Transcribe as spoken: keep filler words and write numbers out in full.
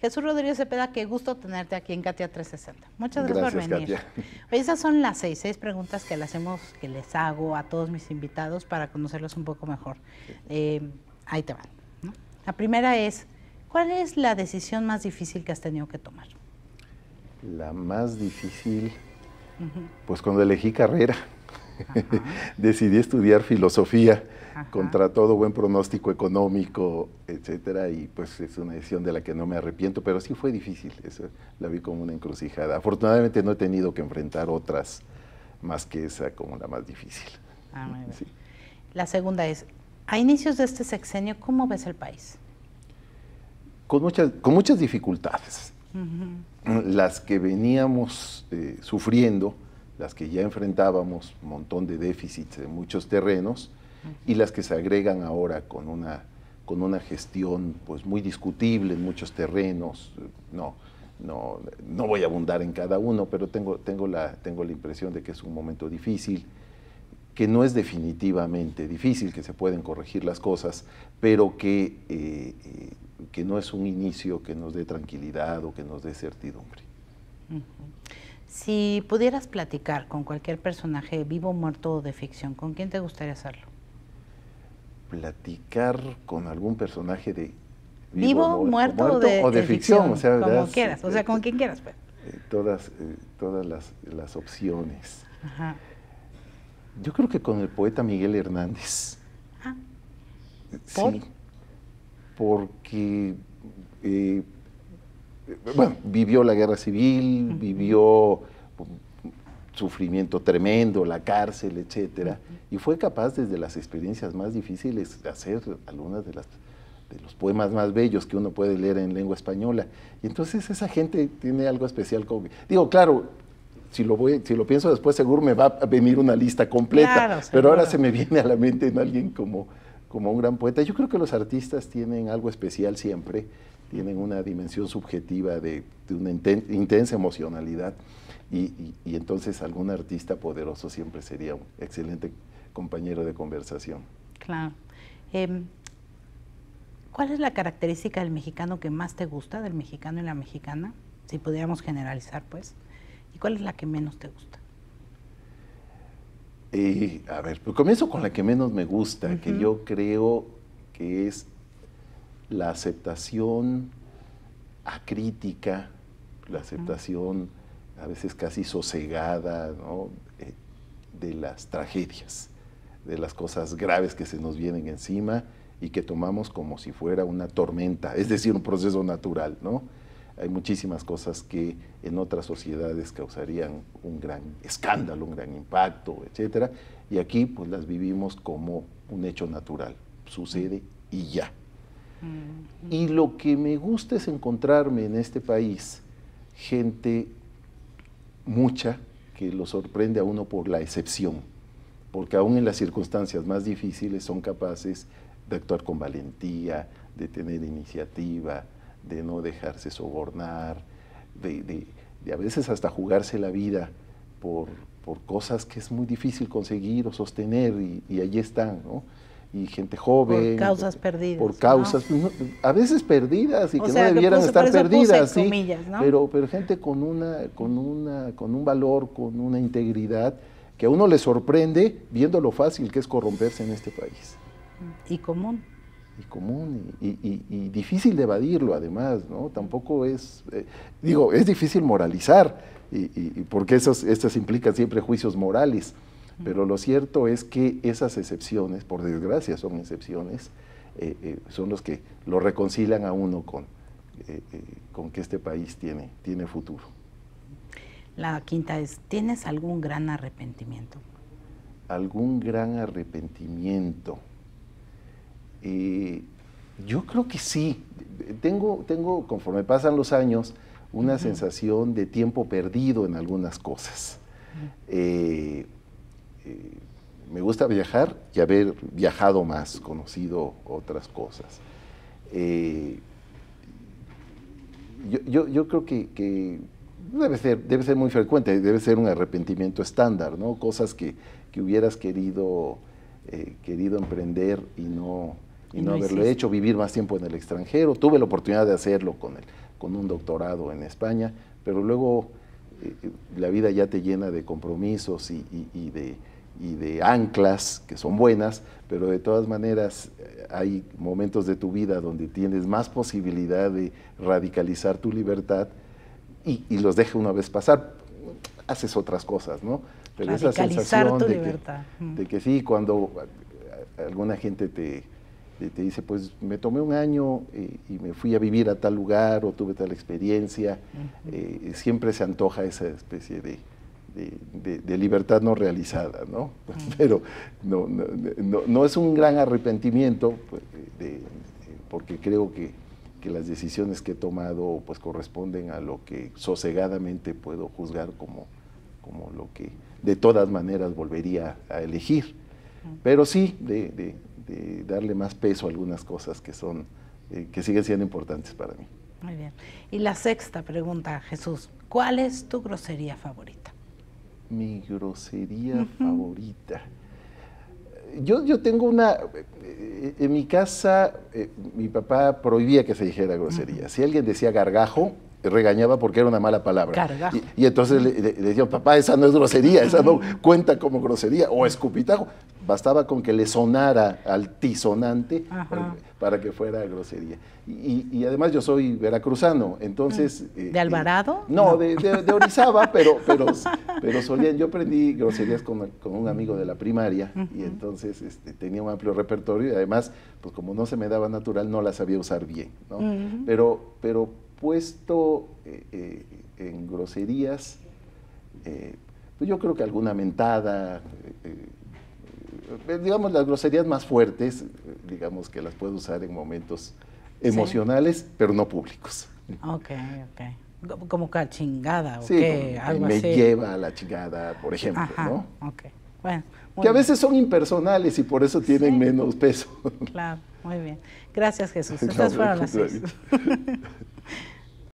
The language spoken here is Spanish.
Jesús Rodríguez Cepeda, qué gusto tenerte aquí en Katia trescientos sesenta. Muchas gracias, gracias por venir. Katia. Oye, esas son las seis, seis preguntas que, le hacemos, que les hago a todos mis invitados para conocerlos un poco mejor. Eh, ahí te van, ¿no? La primera es, ¿cuál es la decisión más difícil que has tenido que tomar? La más difícil, uh-huh. pues cuando elegí carrera, decidí estudiar filosofía. Ajá. Contra todo buen pronóstico económico, etcétera, y pues es una decisión de la que no me arrepiento, pero sí fue difícil, eso la vi como una encrucijada. Afortunadamente no he tenido que enfrentar otras más que esa como la más difícil. Ah, muy bien. Sí. La segunda es, a inicios de este sexenio, ¿cómo ves el país? Con muchas, con muchas dificultades, uh-huh. las que veníamos eh, sufriendo, las que ya enfrentábamos, un montón de déficits en muchos terrenos, uh-huh. y las que se agregan ahora con una, con una gestión pues, muy discutible en muchos terrenos. No, no, no voy a abundar en cada uno, pero tengo, tengo, la, tengo la impresión de que es un momento difícil, que no es definitivamente difícil, que se pueden corregir las cosas, pero que, eh, eh, que no es un inicio que nos dé tranquilidad o que nos dé certidumbre. Uh-huh. Si pudieras platicar con cualquier personaje vivo, muerto o de ficción, ¿con quién te gustaría hacerlo? Platicar con algún personaje de vivo, vivo muerto, muerto o de, o de, de ficción, ficción, o sea, como das, quieras, o sea, con quien quieras, pues. Eh, todas, eh, todas las, las opciones. Ajá. Yo creo que con el poeta Miguel Hernández. Ajá. ¿Por? Sí, porque eh, bueno, vivió la guerra civil, vivió un sufrimiento tremendo, la cárcel, etcétera, y fue capaz desde las experiencias más difíciles de hacer algunas de las de los poemas más bellos que uno puede leer en lengua española. Y entonces esa gente tiene algo especial conmigo. Digo, claro, si lo voy, si lo pienso después seguro me va a venir una lista completa, claro, pero ahora se me viene a la mente en alguien como, como un gran poeta. Yo creo que los artistas tienen algo especial siempre. Tienen una dimensión subjetiva de, de una inten, intensa emocionalidad y, y, y entonces algún artista poderoso siempre sería un excelente compañero de conversación. Claro. Eh, ¿Cuál es la característica del mexicano que más te gusta, del mexicano y la mexicana? Si pudiéramos generalizar, pues. ¿Y cuál es la que menos te gusta? Eh, a ver, pues comienzo con la que menos me gusta, uh-huh. que yo creo que es la aceptación acrítica, la aceptación a veces casi sosegada, ¿no? eh, de las tragedias, de las cosas graves que se nos vienen encima y que tomamos como si fuera una tormenta, es decir, un proceso natural, ¿no? Hay muchísimas cosas que en otras sociedades causarían un gran escándalo, un gran impacto, etcétera, y aquí pues las vivimos como un hecho natural, sucede y ya. Y lo que me gusta es encontrarme en este país gente mucha que lo sorprende a uno por la excepción, porque aún en las circunstancias más difíciles son capaces de actuar con valentía, de tener iniciativa, de no dejarse sobornar, de, de, de a veces hasta jugarse la vida por, por cosas que es muy difícil conseguir o sostener y, y allí están, ¿no? Y gente joven. Por causas perdidas. Por causas, ¿no? A veces perdidas y o que sea, no debieran puse, estar perdidas, ¿sí? Comillas, ¿no? Pero, pero gente con una, con una, con un valor, con una integridad que a uno le sorprende viendo lo fácil que es corromperse en este país. Y común. Y común, y, y, y, y difícil de evadirlo además, ¿no? Tampoco es, eh, digo, es difícil moralizar, y, y, y porque esas, estas implican siempre juicios morales. Pero lo cierto es que esas excepciones, por desgracia son excepciones, eh, eh, son los que lo reconcilian a uno con, eh, eh, con que este país tiene, tiene futuro. La quinta es, ¿tienes algún gran arrepentimiento? ¿Algún gran arrepentimiento? Eh, yo creo que sí. Tengo, tengo, conforme pasan los años, una uh-huh. sensación de tiempo perdido en algunas cosas. Uh-huh. eh, Me gusta viajar y haber viajado más, conocido otras cosas. Eh, yo, yo, yo creo que, que debe ser, debe ser muy frecuente, debe ser un arrepentimiento estándar, ¿no? Cosas que, que hubieras querido, eh, querido emprender y no, y no, no haberlo hiciste. hecho, vivir más tiempo en el extranjero. Tuve la oportunidad de hacerlo con el con un doctorado en España, pero luego eh, la vida ya te llena de compromisos y, y, y, de, y de anclas que son buenas, pero de todas maneras hay momentos de tu vida donde tienes más posibilidad de radicalizar tu libertad y, y los deja una vez pasar, haces otras cosas, ¿no? Pero esa sensación de que, de que sí, cuando alguna gente te, te dice, pues me tomé un año eh, y me fui a vivir a tal lugar o tuve tal experiencia, uh-huh. eh, siempre se antoja esa especie de, de, de, de libertad no realizada, ¿no? Uh-huh. Pero no, no, no, no es un gran arrepentimiento, pues, de, de, porque creo que, que las decisiones que he tomado pues corresponden a lo que sosegadamente puedo juzgar como, como lo que de todas maneras volvería a elegir, pero sí de, de, de darle más peso a algunas cosas que son eh, que siguen siendo importantes para mí. Muy bien. Y la sexta pregunta, Jesús, ¿cuál es tu grosería favorita? Mi grosería favorita. Yo, yo tengo una, en mi casa, eh, mi papá prohibía que se dijera grosería. Uh-huh. Si alguien decía gargajo, regañaba porque era una mala palabra. Gargajo. Y, y entonces le, le, le decían, papá, esa no es grosería, esa no cuenta como grosería, o escupitajo. Bastaba con que le sonara altisonante para, para que fuera grosería. Y, y además yo soy veracruzano, entonces... ¿De eh, Alvarado? Eh, no, no. De, de, de Orizaba, pero, pero, pero solían... Yo aprendí groserías con, con un amigo de la primaria, uh-huh. y entonces este, tenía un amplio repertorio, y además, pues como no se me daba natural, no las sabía usar bien, ¿no? Uh-huh. Pero, pero puesto eh, eh, en groserías, eh, pues yo creo que alguna mentada... Eh, digamos, las groserías más fuertes, digamos que las puedo usar en momentos emocionales, ¿sí? Pero no públicos. Ok, ok. ¿Como que chingada o sí, qué? Algo me así. Lleva a la chingada, por ejemplo, ajá, ¿no? Ok, bueno. Que bien. A veces son impersonales y por eso tienen sí. menos peso. Claro, muy bien. Gracias, Jesús. Estas no, fueron las seis.